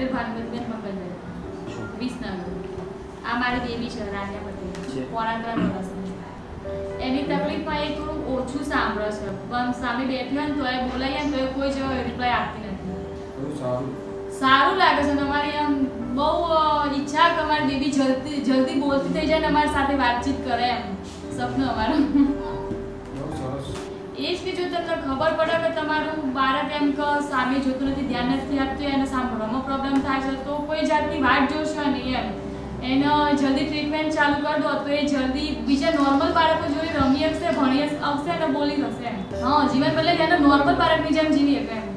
Doctor Bhanuben મકરદાસ 20 number આ મારી baby છે રાન્યા પટેલ 3 વર્ષની એની તકલીફમાં એ થોડું ઓછું સાંભળે છે પણ સામે બેઠી હોય તો એ બોલાય ને તો કોઈ જો રિપ્લાય આપતી નથી સારું લાગે છે તમારી આમ બહુ ઈચ્છા કે મારી બેબી જલ્દી બોલતી થઈ જાય ને અમારી સાથે વાતચીત કરે એમ સપનું અમારું एज के जो तक खबर पड़े कि तमारू बारक एम का सामे जोतु नथी ध्यान नथी आपतो एना सांभळवामां प्रॉब्लम थाय छे तो कोई जातनी वाट जोशो नहीं एम एना जल्दी ट्रीटमेंट चालू कर दो तो ये जल्दी बीजा नॉर्मल बाळको जोई रमी हशे भणी हशे अने बोली हशे हाँ जीवन बदले एना नॉर्मल बाळकनी जेम जीवी हके।